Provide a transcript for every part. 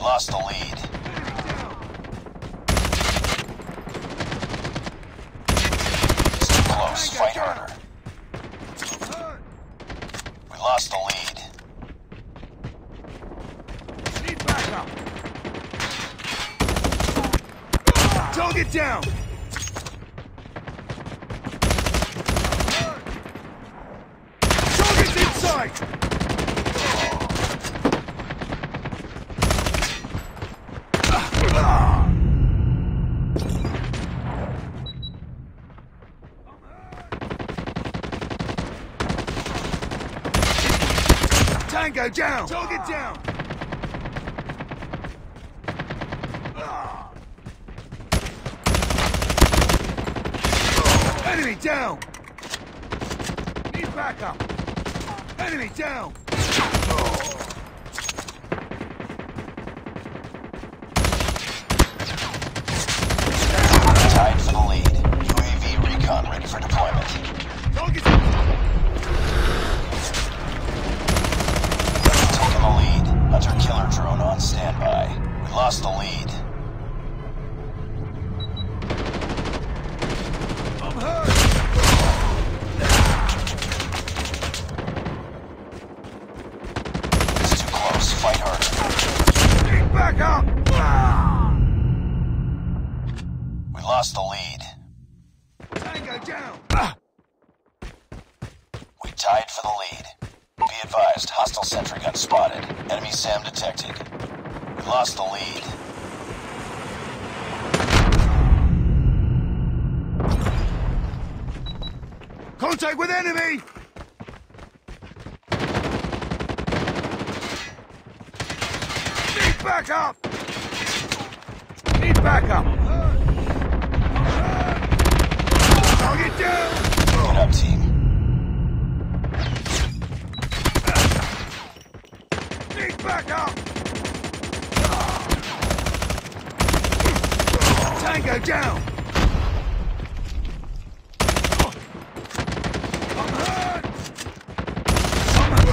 We've lost the lead. It's too close. Fight harder. We lost the lead. Need backup. Target down. Target's inside. Tango down! Target down! Enemy down! Need backup! Enemy down! Tied for the lead. UAV Recon ready for deployment. Target down! Lead. Hunter killer drone on standby. We lost the lead. I'm hurt. It's too close. Fight harder. Get back up. We lost the lead. Tango down. We tied for the lead. Be advised, hostile sentry gun spotted. Enemy SAM detected. We lost the lead. Contact with enemy! Need backup! Need backup! Target down! Get up, team. Back up! Tango down! I'm hurt! I'm hurt!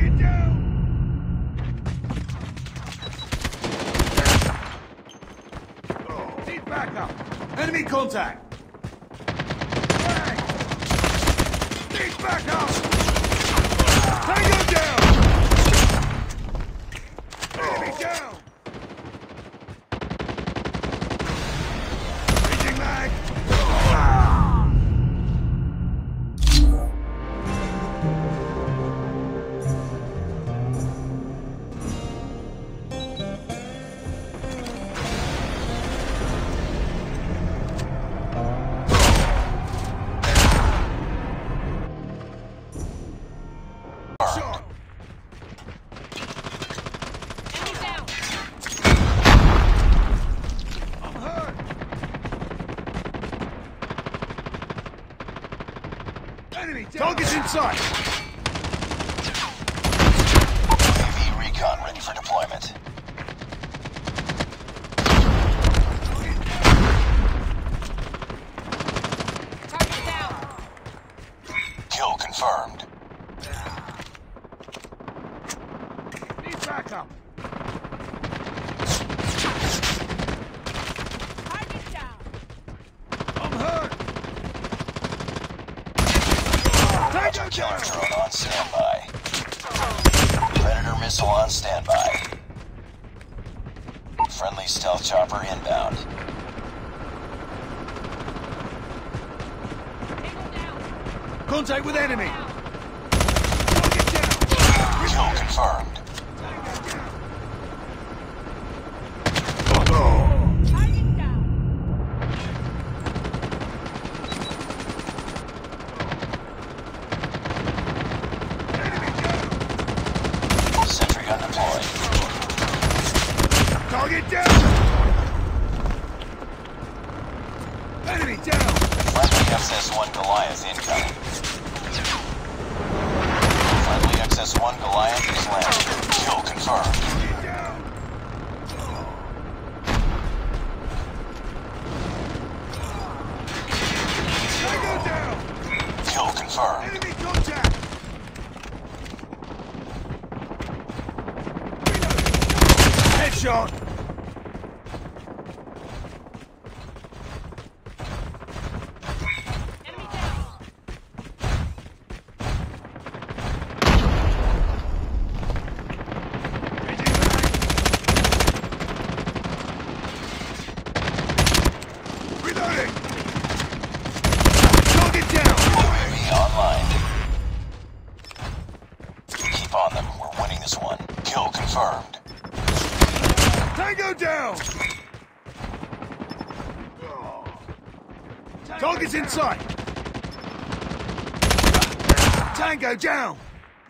Get down! Need backup! Enemy contact! Need backup! Tango down! Down! Reaching back! Target's inside! AV Recon ready for deployment. Target down! Kill confirmed. Need backup! Predator killer drone on standby. Predator missile on standby. Friendly stealth chopper inbound. Contact with enemy. Kill confirmed. Target down! Enemy down! Friendly XS-1 Goliath incoming. Friendly XS-1 Goliath is landed. Kill confirmed. Get down! Tango down! Kill confirmed. Enemy contact! shot! Tango down! Target's in sight! Tango down!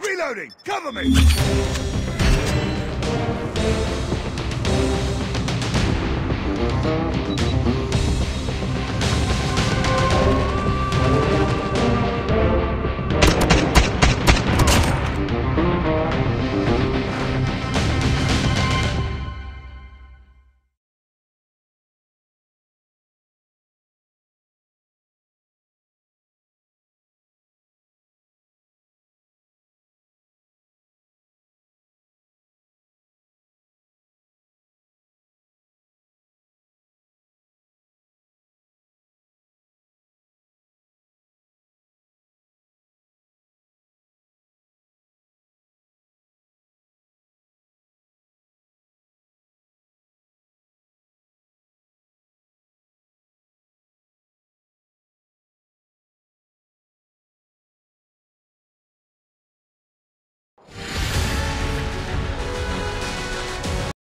Reloading! Cover me!